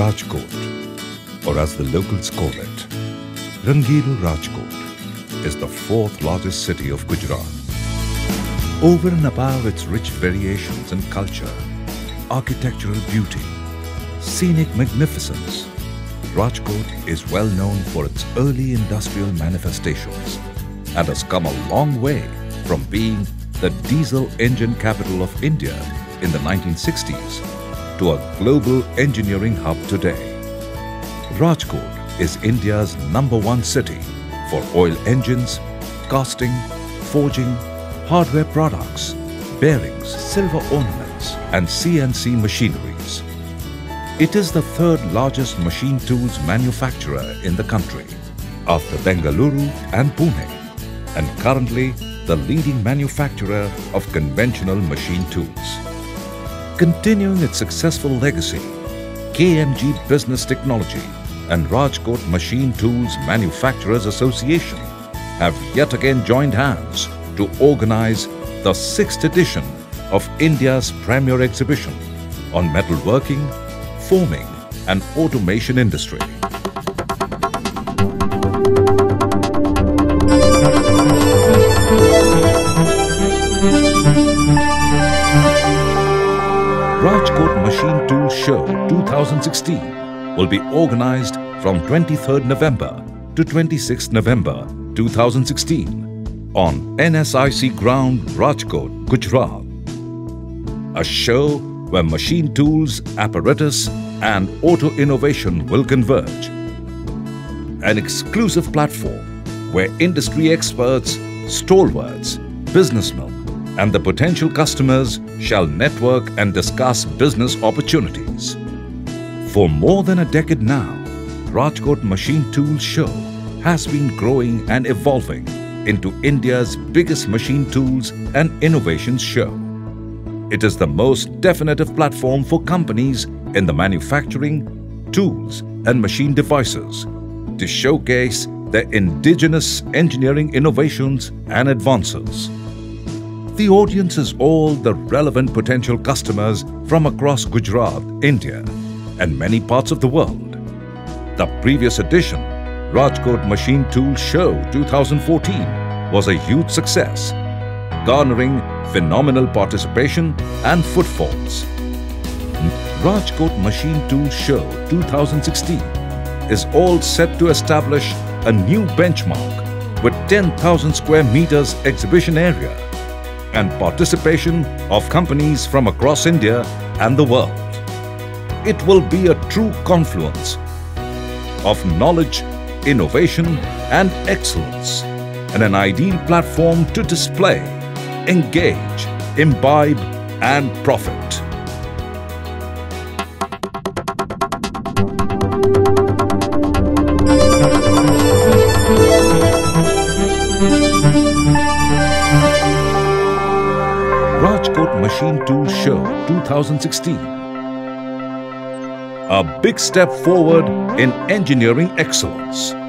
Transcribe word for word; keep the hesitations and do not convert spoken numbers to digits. Rajkot, or as the locals call it, Rangiru Rajkot, is the fourth largest city of Gujarat. Over and above its rich variations in culture, architectural beauty, scenic magnificence, Rajkot is well known for its early industrial manifestations and has come a long way from being the diesel engine capital of India in the nineteen sixties to a global engineering hub today. Rajkot is India's number one city for oil engines, casting, forging, hardware products, bearings, silver ornaments and C N C machineries. It is the third largest machine tools manufacturer in the country after Bengaluru and Pune, and currently the leading manufacturer of conventional machine tools. Continuing its successful legacy, K M G Business Technology and Rajkot Machine Tools Manufacturers Association have yet again joined hands to organize the sixth edition of India's premier exhibition on metalworking, forming and automation industry. Rajkot Machine Tools Show twenty sixteen will be organized from twenty-third November to twenty-sixth November two thousand sixteen on N S I C Ground Rajkot, Gujarat. A show where machine tools, apparatus and auto innovation will converge. An exclusive platform where industry experts, stalwarts, businessmen and the potential customers shall network and discuss business opportunities. For more than a decade now, Rajkot Machine Tools Show has been growing and evolving into India's biggest machine tools and innovations show. It is the most definitive platform for companies in the manufacturing, tools and machine devices to showcase their indigenous engineering innovations and advances. The audience is all the relevant potential customers from across Gujarat, India and many parts of the world. The previous edition, Rajkot Machine Tools Show twenty fourteen, was a huge success, garnering phenomenal participation and footfalls. Rajkot Machine Tools Show twenty sixteen is all set to establish a new benchmark with ten thousand square meters exhibition area and participation of companies from across India and the world. It will be a true confluence of knowledge, innovation and excellence, and an ideal platform to display, engage, imbibe and profit. Rajkot Machine Tools Show twenty sixteen, a big step forward in engineering excellence.